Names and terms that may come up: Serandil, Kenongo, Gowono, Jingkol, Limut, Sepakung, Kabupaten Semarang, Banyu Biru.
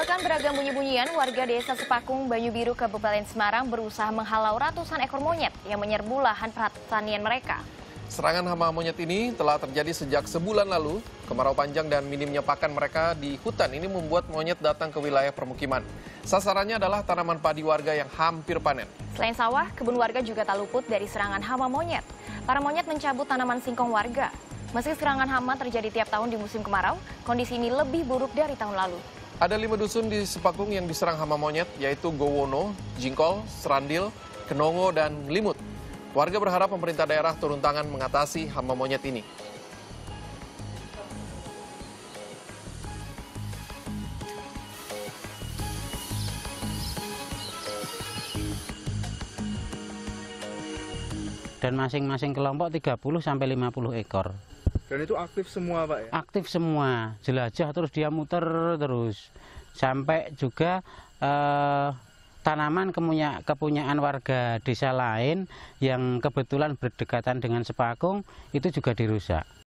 Mengandalkan beragam bunyi-bunyian, warga desa Sepakung, Banyu Biru, Kabupaten Semarang berusaha menghalau ratusan ekor monyet yang menyerbu lahan pertanian mereka. Serangan hama monyet ini telah terjadi sejak sebulan lalu. Kemarau panjang dan minimnya pakan mereka di hutan ini membuat monyet datang ke wilayah permukiman. Sasarannya adalah tanaman padi warga yang hampir panen. Selain sawah, kebun warga juga tak luput dari serangan hama monyet. Para monyet mencabut tanaman singkong warga. Meski serangan hama terjadi tiap tahun di musim kemarau, kondisi ini lebih buruk dari tahun lalu. Ada 5 dusun di Sepakung yang diserang hama monyet, yaitu Gowono, Jingkol, Serandil, Kenongo, dan Limut. Warga berharap pemerintah daerah turun tangan mengatasi hama monyet ini. Dan masing-masing kelompok 30-50 ekor. Dan itu aktif semua, Pak, ya? Aktif semua, jelajah terus dia muter terus. Sampai juga tanaman kepunyaan warga desa lain yang kebetulan berdekatan dengan Sepakung itu juga dirusak.